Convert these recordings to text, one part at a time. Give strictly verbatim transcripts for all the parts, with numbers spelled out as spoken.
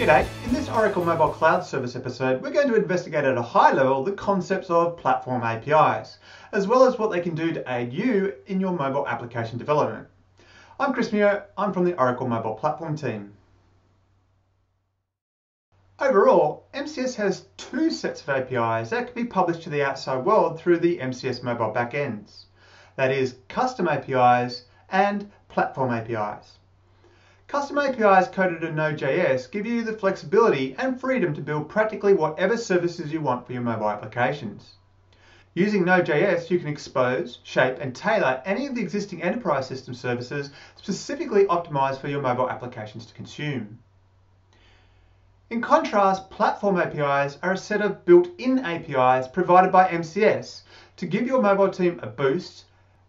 G'day, in this Oracle Mobile Cloud Service episode, we're going to investigate at a high level the concepts of platform A P Is, as well as what they can do to aid you in your mobile application development. I'm Chris Muir, I'm from the Oracle Mobile Platform team. Overall, M C S has two sets of A P Is that can be published to the outside world through the M C S mobile backends. That is, custom A P Is and platform A P Is. Custom A P Is coded in Node dot J S give you the flexibility and freedom to build practically whatever services you want for your mobile applications. Using Node dot J S, you can expose, shape and tailor any of the existing enterprise system services specifically optimized for your mobile applications to consume. In contrast, platform A P Is are a set of built-in A P Is provided by M C S to give your mobile team a boost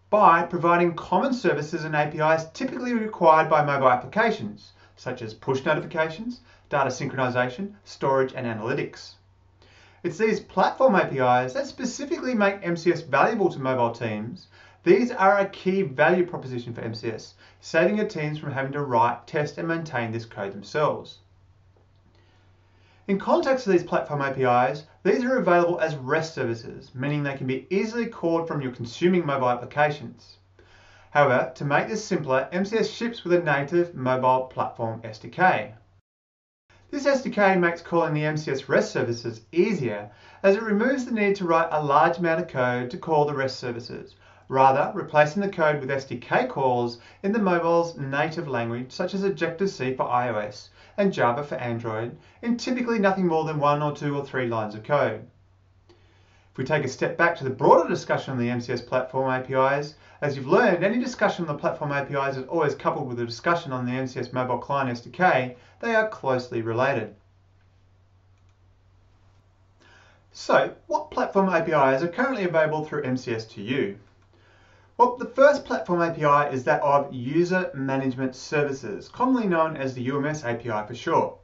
by providing common services and A P Is typically required by mobile applications, such as push notifications, data synchronization, storage, and analytics. It's these platform A P Is that specifically make M C S valuable to mobile teams. These are a key value proposition for M C S, saving your teams from having to write, test, and maintain this code themselves. In context of these platform A P Is, these are available as REST services, meaning they can be easily called from your consuming mobile applications. However, to make this simpler, M C S ships with a native mobile platform S D K. This S D K makes calling the M C S REST services easier, as it removes the need to write a large amount of code to call the REST services, rather replacing the code with S D K calls in the mobile's native language, such as Objective C for iOS and Java for Android, in typically nothing more than one or two or three lines of code. If we take a step back to the broader discussion on the M C S platform A P Is, as you've learned, any discussion on the platform A P Is is always coupled with a discussion on the M C S mobile client S D K. They are closely related. So, what platform A P Is are currently available through M C S to you? Well, the first platform A P I is that of User Management Services, commonly known as the U M S A P I for short.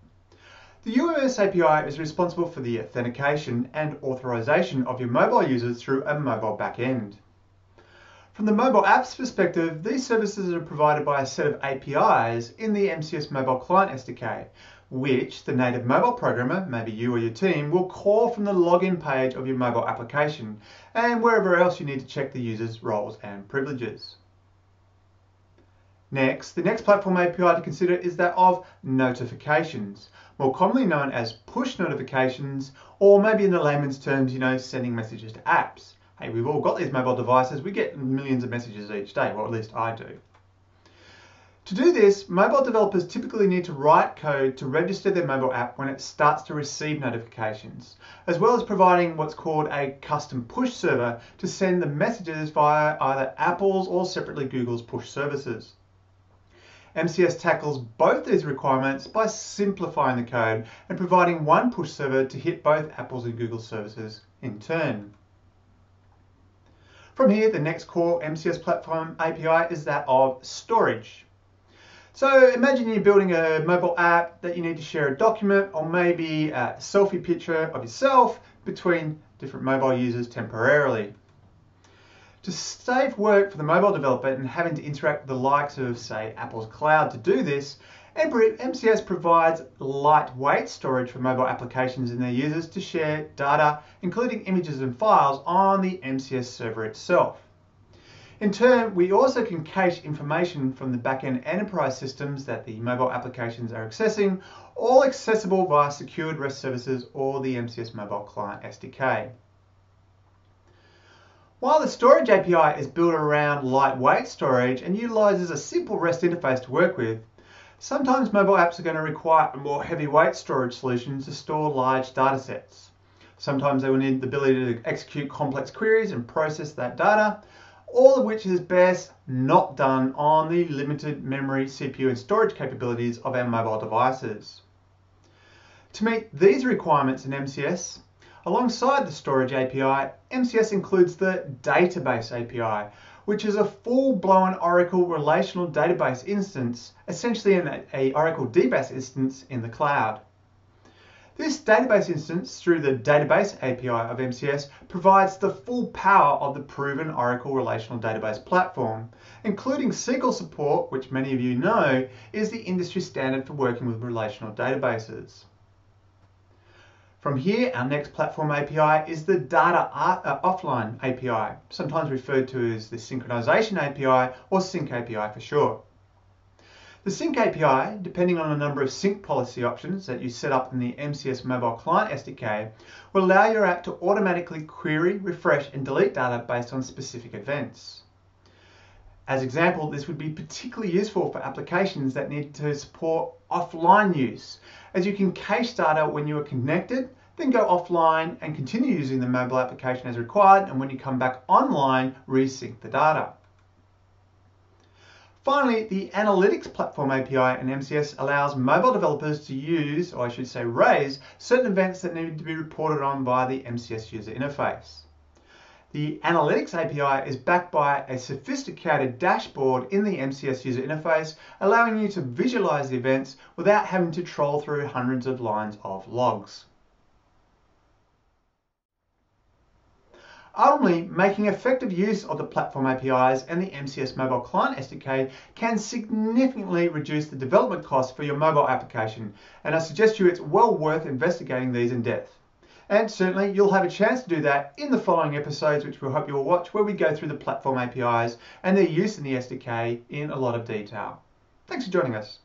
The U M S A P I is responsible for the authentication and authorization of your mobile users through a mobile backend. From the mobile apps perspective, these services are provided by a set of A P Is in the M C S Mobile Client S D K, which the native mobile programmer, maybe you or your team, will call from the login page of your mobile application and wherever else you need to check the user's roles and privileges. Next, the next platform A P I to consider is that of notifications, more commonly known as push notifications, or maybe in the layman's terms, you know, sending messages to apps. Hey, we've all got these mobile devices, we get millions of messages each day, well, at least I do. To do this, mobile developers typically need to write code to register their mobile app when it starts to receive notifications, as well as providing what's called a custom push server to send the messages via either Apple's or separately Google's push services. M C S tackles both these requirements by simplifying the code and providing one push server to hit both Apple's and Google's services in turn. From here, the next core M C S platform A P I is that of storage. So imagine you're building a mobile app that you need to share a document or maybe a selfie picture of yourself between different mobile users temporarily. To save work for the mobile developer and having to interact with the likes of, say, Apple's cloud to do this, M C S provides lightweight storage for mobile applications and their users to share data, including images and files, on the M C S server itself. In turn, we also can cache information from the back-end enterprise systems that the mobile applications are accessing, all accessible via secured REST services or the M C S Mobile Client S D K. While the storage A P I is built around lightweight storage and utilizes a simple REST interface to work with, sometimes mobile apps are going to require a more heavyweight storage solution to store large data sets. Sometimes they will need the ability to execute complex queries and process that data, all of which is best not done on the limited memory, C P U and storage capabilities of our mobile devices. To meet these requirements in M C S, alongside the storage A P I, M C S includes the database A P I, which is a full-blown Oracle relational database instance, essentially an a Oracle DBaaS instance in the cloud. This database instance through the Database A P I of M C S provides the full power of the proven Oracle Relational Database platform, including S Q L support, which many of you know is the industry standard for working with relational databases. From here, our next platform A P I is the Data Offline A P I, sometimes referred to as the Synchronization A P I or Sync A P I for short. The Sync A P I, depending on a number of sync policy options that you set up in the M C S Mobile Client S D K, will allow your app to automatically query, refresh, and delete data based on specific events. As example, this would be particularly useful for applications that need to support offline use, as you can cache data when you are connected, then go offline and continue using the mobile application as required, and when you come back online, resync the data. Finally, the Analytics Platform A P I and M C S allows mobile developers to use, or I should say raise, certain events that need to be reported on via the M C S user interface. The Analytics A P I is backed by a sophisticated dashboard in the M C S user interface, allowing you to visualize the events without having to troll through hundreds of lines of logs. Ultimately, making effective use of the platform A P Is and the M C S Mobile Client S D K can significantly reduce the development costs for your mobile application, and I suggest to you it's well worth investigating these in depth. And certainly you'll have a chance to do that in the following episodes, which we hope you'll watch, where we go through the platform A P Is and their use in the S D K in a lot of detail. Thanks for joining us.